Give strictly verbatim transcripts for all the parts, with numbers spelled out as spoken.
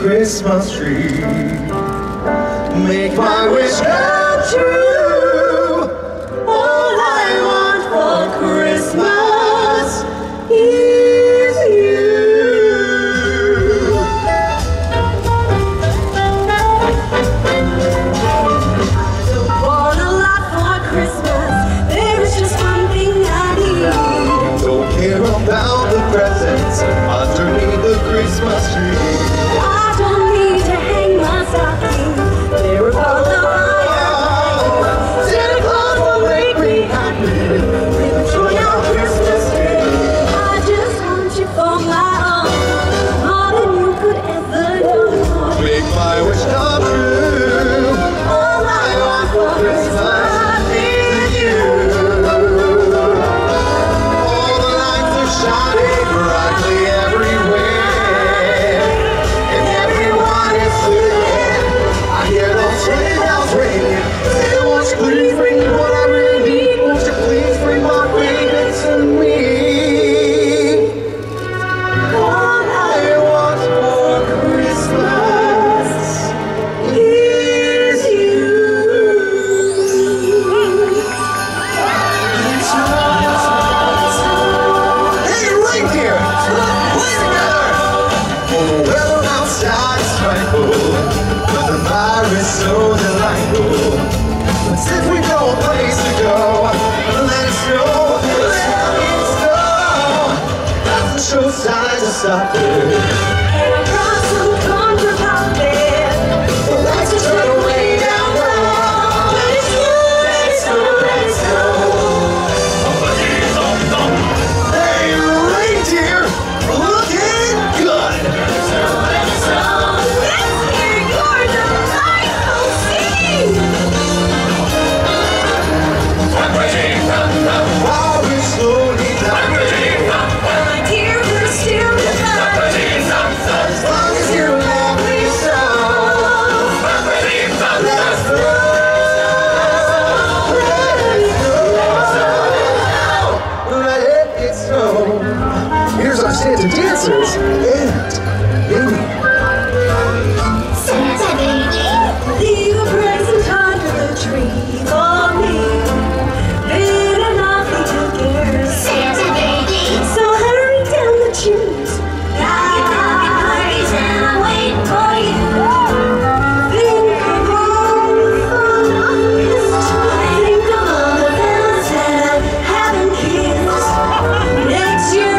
Christmas tree. Make my wish come true. All I want for Christmas is you. So want a lot for Christmas. There is just one thing I need. Don't care about the presents underneath the Christmas tree. Signs of something. And I got some thunder out there. The lights are turned way down low. Let it snow, let it snow, let it snow. Hey, reindeer, looking good. Let it snow, let it snow. Let's hear your delightful singing. I'm waiting, while we're slowly down. To dancers and Amy. Santa baby, leave a present under the tree for me. Better not be together, Santa baby. So hurry down the chimneys. Now your parties and I'll wait for you. Think of all the fun of this time. Think of all the bells that I haven't kissed. Next year I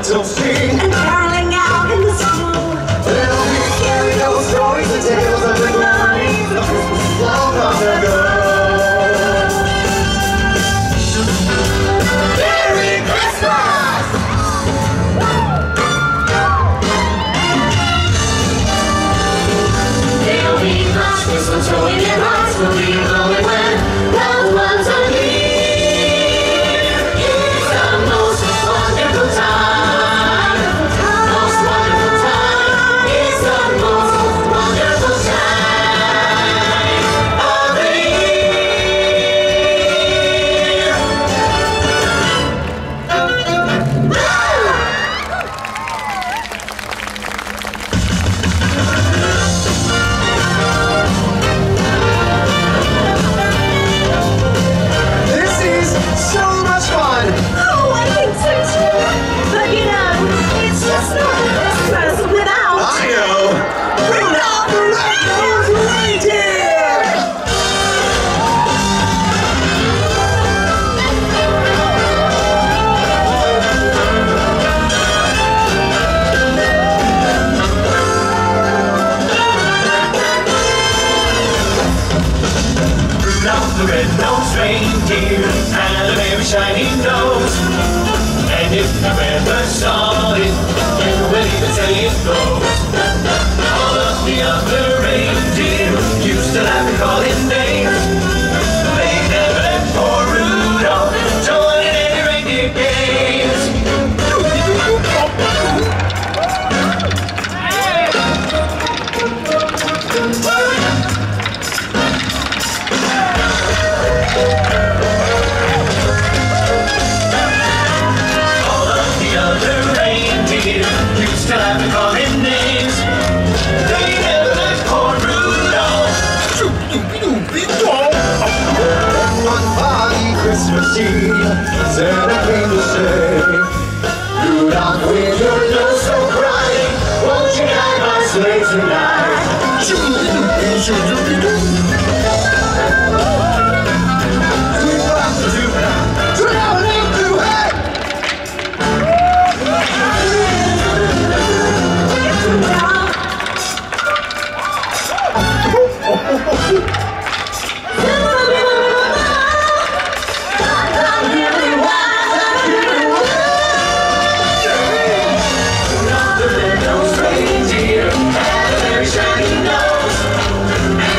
so sing and caroling out in the snow. There'll be scary stories and tales of the night, the Christmas long ago. Merry Christmas! There'll be much mistletoe in your hearts, we'll be lonely when loved ones are here. It's the most wonderful time. the red-nosed reindeer had a very shiny nose. And if you ever saw it, you would even say it goes. All of the other reindeer used to laugh and call him names. They never let poor Rudolph join in any reindeer games. Used to laugh and call him names. They never let poor Rudolph. One foggy Christmas Eve, Santa came to say, "Rudolph, with your nose so bright, won't you guide my sleigh tonight?" Shiny nose.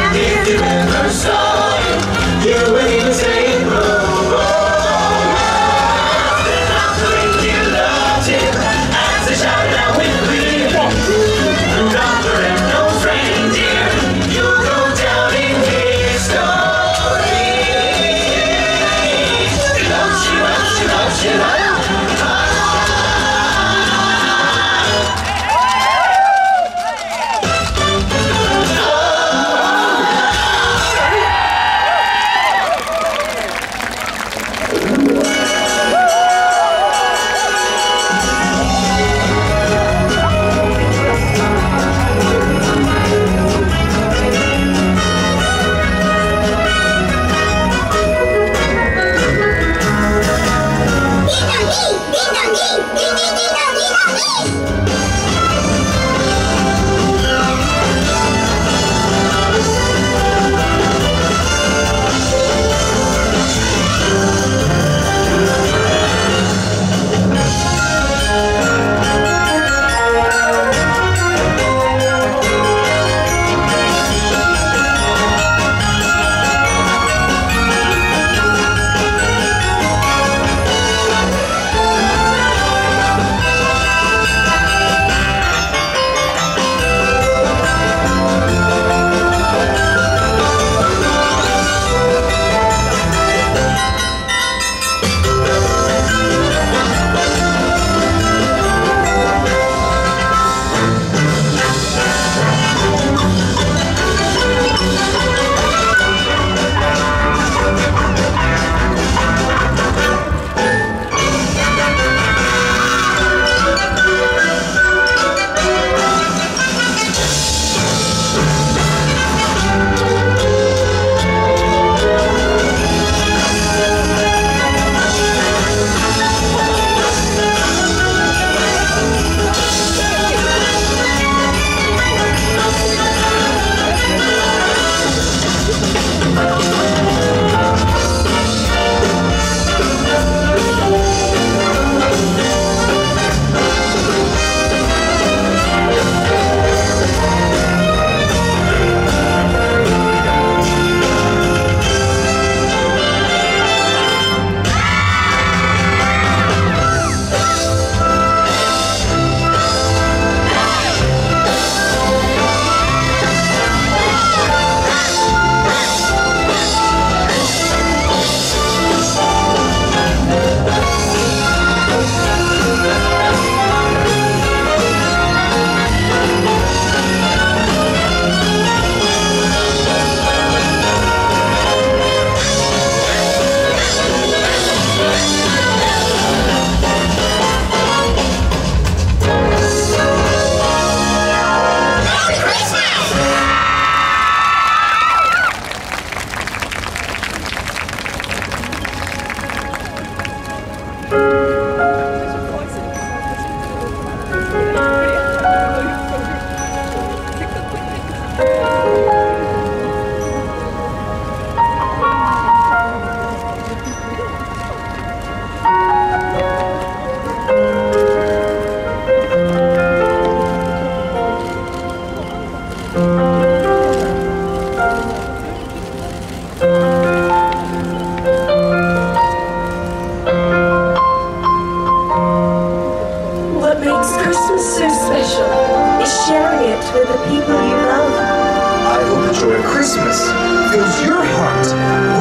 Christmas fills your heart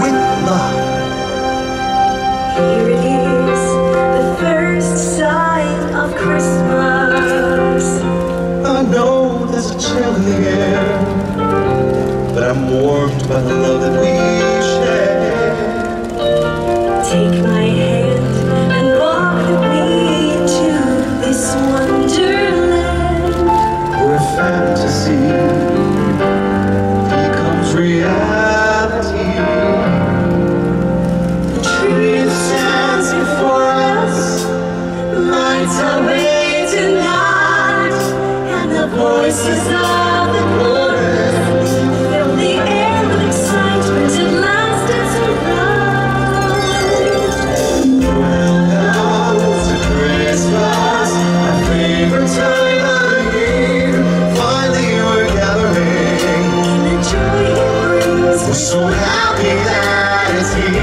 with love. Here it is, the first sign of Christmas. I know there's a chill in the air, but I'm warmed by the love that we share. Take my hand and walk with me to this wonderland, where fantasy lights our way tonight, and the voices of the chorus fill the air with excitement and laughter tonight. Welcome to Christmas, my favorite time of the year. Finally we're gathering, and the joy it brings. We're so happy that it's here.